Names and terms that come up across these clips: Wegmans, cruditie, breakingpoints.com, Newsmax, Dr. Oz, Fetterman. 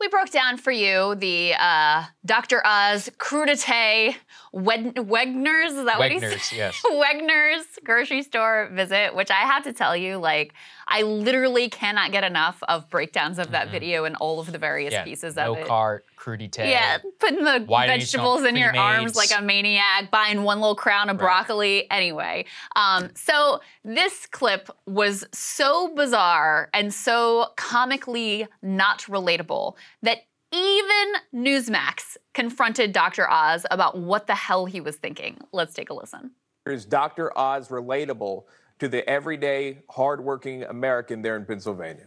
We broke down for you the Dr. Oz crudité Wegner's, is that what he said? Wegner's, yes. Wegner's grocery store visit, which I have to tell you, like, I literally cannot get enough of breakdowns of that video and all of the various pieces of it. No cart, crudité. Yeah, putting the vegetables in your arms like a maniac, buying one little crown of broccoli. Anyway, so this clip was so bizarre and so comically not relatable that even Newsmax confronted Dr. Oz about what the hell he was thinking. Let's take a listen. Is Dr. Oz relatable to the everyday, hardworking American there in Pennsylvania?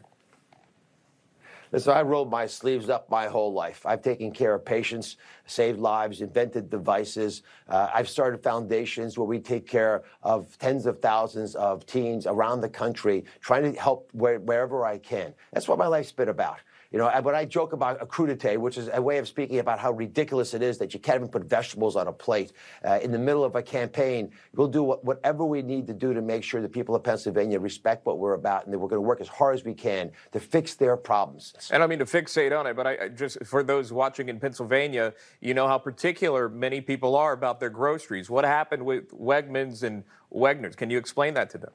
Listen, I rolled my sleeves up my whole life. I've taken care of patients, saved lives, invented devices. I've started foundations where we take care of tens of thousands of teens around the country, trying to help wherever I can. That's what my life's been about. You know, when I joke about a crudité, which is a way of speaking about how ridiculous it is that you can't even put vegetables on a plate. In the middle of a campaign, we'll do whatever we need to do to make sure the people of Pennsylvania respect what we're about, and that we're going to work as hard as we can to fix their problems. And I mean to fixate on it, but I just, for those watching in Pennsylvania, you know how particular many people are about their groceries. What happened with Wegmans and Wegner's? Can you explain that to them?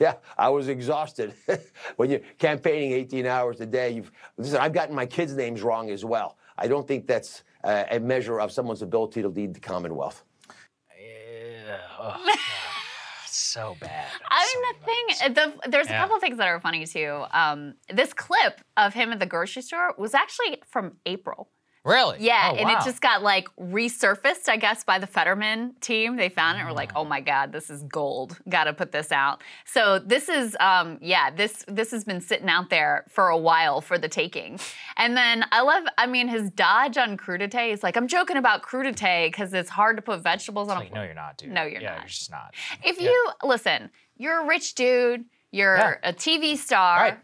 Yeah, I was exhausted. When you're campaigning 18 hours a day, listen, I've gotten my kids' names wrong as well. I don't think that's a measure of someone's ability to lead the Commonwealth. Yeah. Oh, so bad. There's a couple of things that are funny, too. This clip of him at the grocery store was actually from April. Really? Yeah, oh, wow. And it just got, like, resurfaced, I guess, by the Fetterman team. They found it and were like, oh, my God, this is gold. Got to put this out. So this is, this has been sitting out there for a while for the taking. And then I love, I mean, his dodge on crudité is like, I'm joking about crudité because it's hard to put vegetables on a plate. Like, no, you're not, dude. No, you're not. Yeah, you're just not. If you, listen, you're a rich dude. You're a TV star. Right.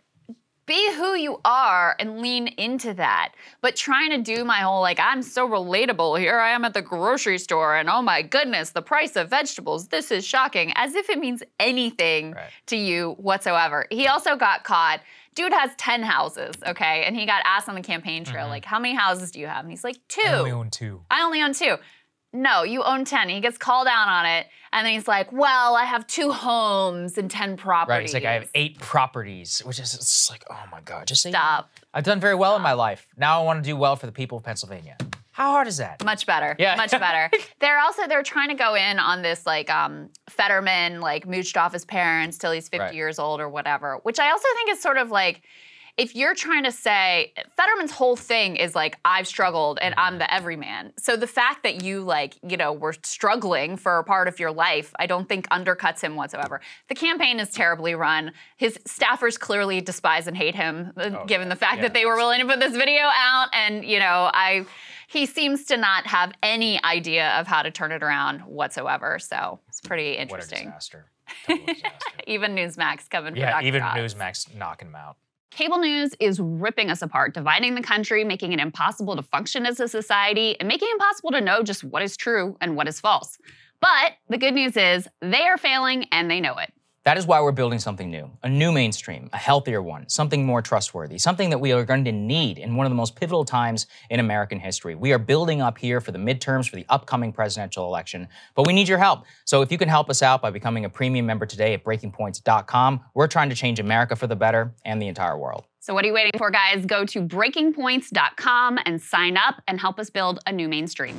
Be who you are and lean into that. But trying to do my whole, like, I'm so relatable. Here I am at the grocery store, and oh my goodness, the price of vegetables. This is shocking. As if it means anything to you whatsoever. He also got caught. Dude has 10 houses, okay? And he got asked on the campaign trail, like, how many houses do you have? And he's like, 2. I only own 2. I only own 2. No, you own 10. He gets called out on it, and then he's like, well, I have 2 homes and 10 properties. Right, he's like, I have 8 properties, which is it's like, oh my God. Just stop. I've done very well in my life. Now I want to do well for the people of Pennsylvania. How hard is that? Much better. Yeah. Much better. They're trying to go in on this, like, Fetterman, like, mooched off his parents till he's 50 years old or whatever, which I also think is sort of like, if you're trying to say, Fetterman's whole thing is like, I've struggled and I'm the everyman. So the fact that you, like, you know, were struggling for a part of your life, I don't think undercuts him whatsoever. The campaign is terribly run. His staffers clearly despise and hate him, given the fact that they were willing to put this video out. And, you know, he seems to not have any idea of how to turn it around whatsoever. So it's pretty interesting. What a disaster. Total disaster. Even Newsmax coming for Dr. Oz. Yeah, even Newsmax knocking him out. Cable news is ripping us apart, dividing the country, making it impossible to function as a society, and making it impossible to know just what is true and what is false. But the good news is they are failing and they know it. That is why we're building something new, a new mainstream, a healthier one, something more trustworthy, something that we are going to need in one of the most pivotal times in American history. We are building up here for the midterms, for the upcoming presidential election, but we need your help. So if you can help us out by becoming a premium member today at breakingpoints.com, we're trying to change America for the better and the entire world. So what are you waiting for, guys? Go to breakingpoints.com and sign up and help us build a new mainstream.